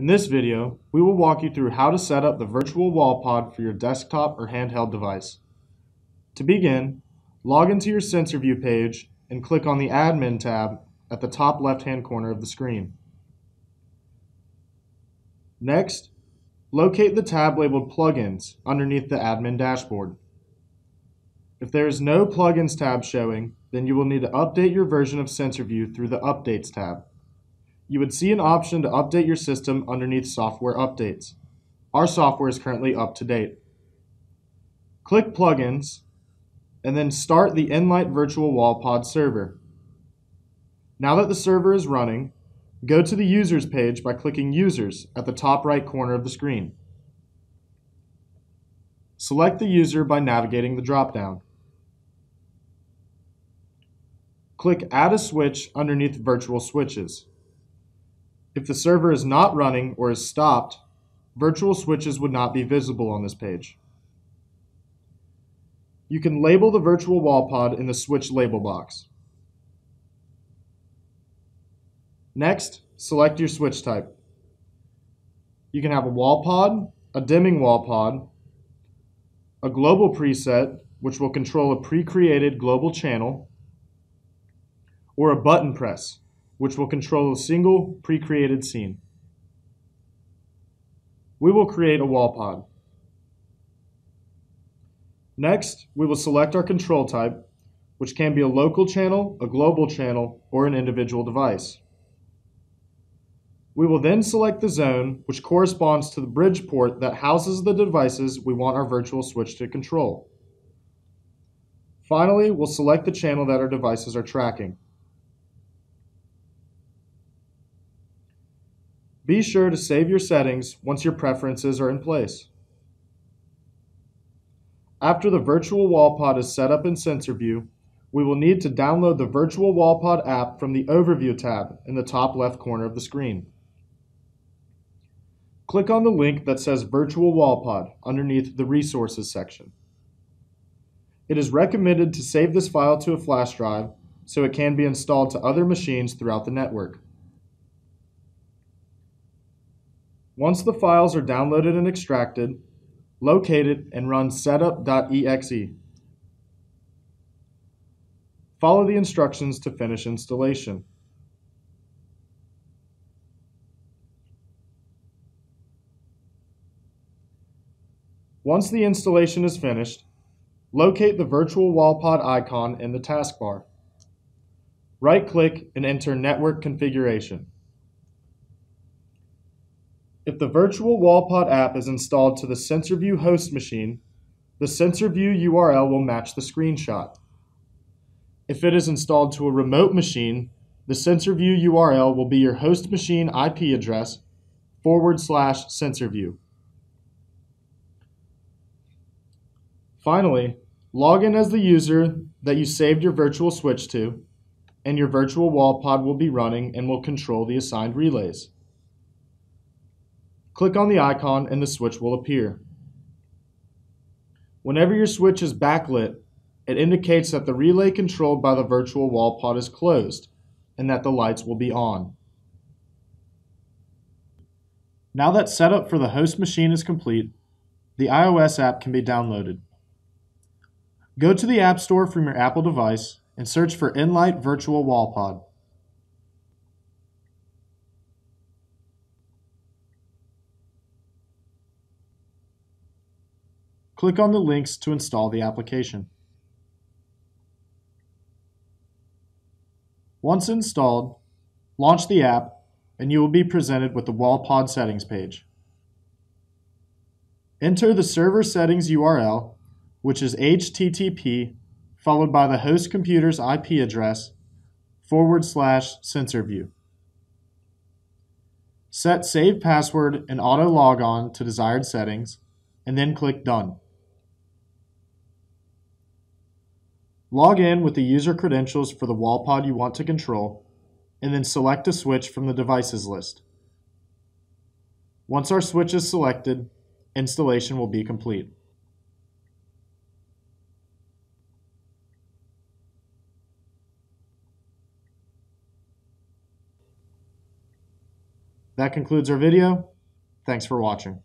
In this video, we will walk you through how to set up the virtual WallPod for your desktop or handheld device. To begin, log into your SensorView page and click on the Admin tab at the top left-hand corner of the screen. Next, locate the tab labeled Plugins underneath the Admin dashboard. If there is no Plugins tab showing, then you will need to update your version of SensorView through the Updates tab. You would see an option to update your system underneath Software Updates. Our software is currently up to date. Click Plugins, and then start the nLight Virtual WallPod server. Now that the server is running, go to the Users page by clicking Users at the top right corner of the screen. Select the user by navigating the drop-down. Click Add a Switch underneath Virtual Switches. If the server is not running or is stopped, virtual switches would not be visible on this page. You can label the virtual WallPod in the switch label box. Next, select your switch type. You can have a WallPod, a dimming WallPod, a global preset, which will control a pre-created global channel, or a button press, which will control a single pre-created scene. We will create a WallPod. Next, we will select our control type, which can be a local channel, a global channel, or an individual device. We will then select the zone, which corresponds to the bridge port that houses the devices we want our virtual switch to control. Finally, we'll select the channel that our devices are tracking. Be sure to save your settings once your preferences are in place. After the virtual WallPod is set up in SensorView, we will need to download the virtual WallPod app from the Overview tab in the top left corner of the screen. Click on the link that says Virtual WallPod underneath the Resources section. It is recommended to save this file to a flash drive so it can be installed to other machines throughout the network. Once the files are downloaded and extracted, locate it and run setup.exe. Follow the instructions to finish installation. Once the installation is finished, locate the virtual WallPod icon in the taskbar. Right-click and enter Network Configuration. If the virtual WallPod app is installed to the SensorView host machine, the SensorView URL will match the screenshot. If it is installed to a remote machine, the SensorView URL will be your host machine IP address / SensorView. Finally, log in as the user that you saved your virtual switch to, and your virtual WallPod will be running and will control the assigned relays. Click on the icon and the switch will appear. Whenever your switch is backlit, it indicates that the relay controlled by the virtual WallPod is closed and that the lights will be on. Now that setup for the host machine is complete, the iOS app can be downloaded. Go to the App Store from your Apple device and search for nLight Virtual WallPod. Click on the links to install the application. Once installed, launch the app and you will be presented with the WallPod settings page. Enter the server settings URL, which is HTTP followed by the host computer's IP address / SensorView. Set Save Password and Auto Log On to desired settings and then click Done. Log in with the user credentials for the WallPod you want to control, and then select a switch from the devices list. Once our switch is selected, installation will be complete. That concludes our video. Thanks for watching.